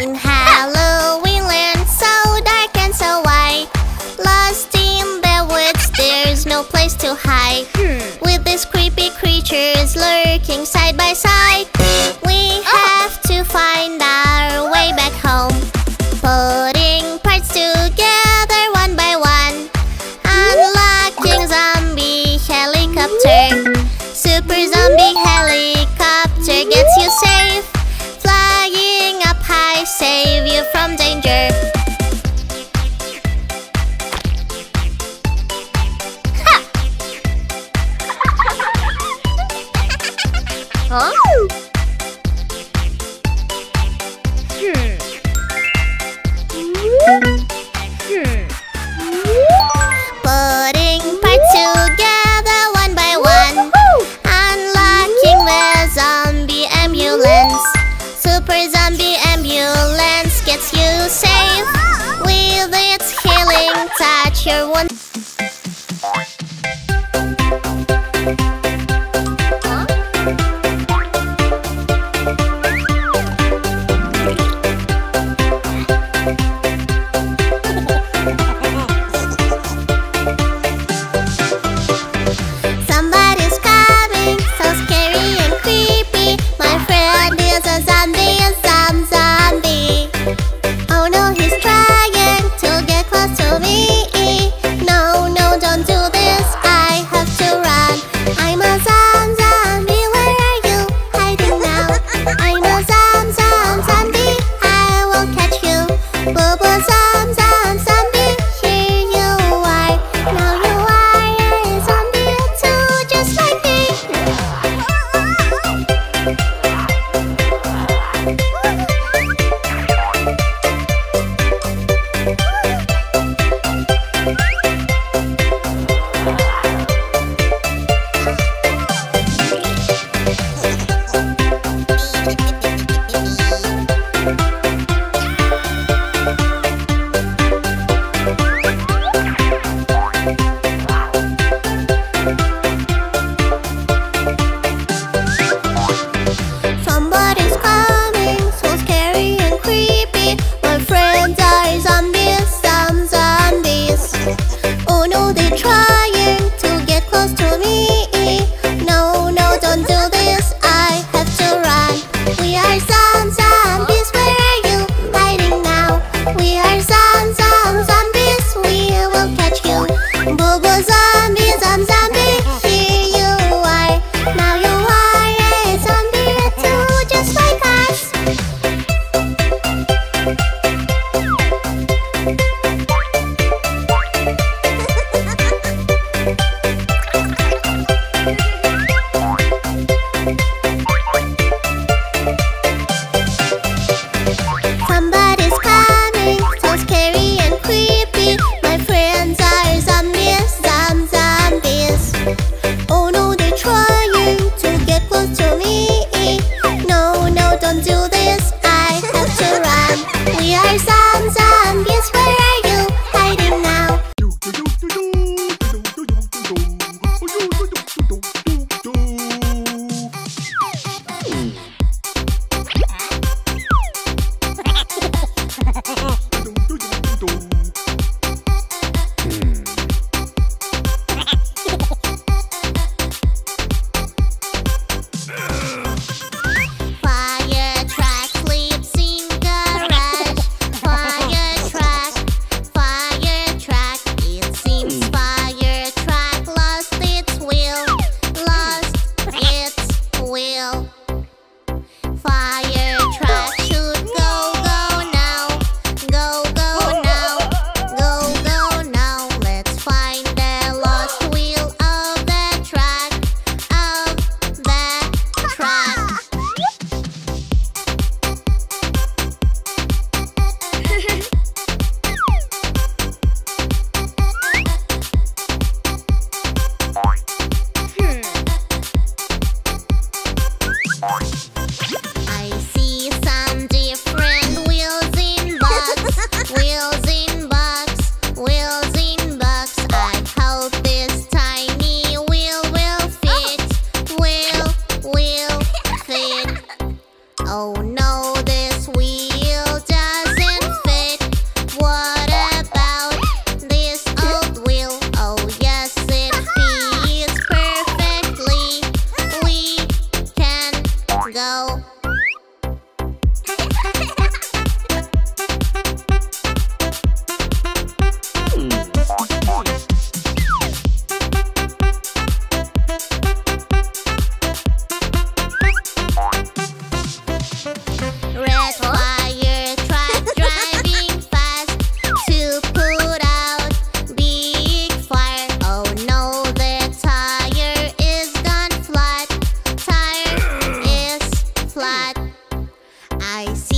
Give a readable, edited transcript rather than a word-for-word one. In Halloween land, so dark and so wide, lost in the woods, there's no place to hide. With these creepy creatures lurking side by side, we have to find our way back home, putting parts together one by one, unlocking zombie helicopter. Super zombie helicopter gets you safe, flying up high, save you from danger. Huh? Putting parts together one by one, unlocking the zombie ambulance. Super zombie ambulance gets you safe, with its healing touch your wound. Oh no, this wheel down. That's why you're driving fast, to put out big fire. Oh no, the tire is gone flat. Tire is flat. I see.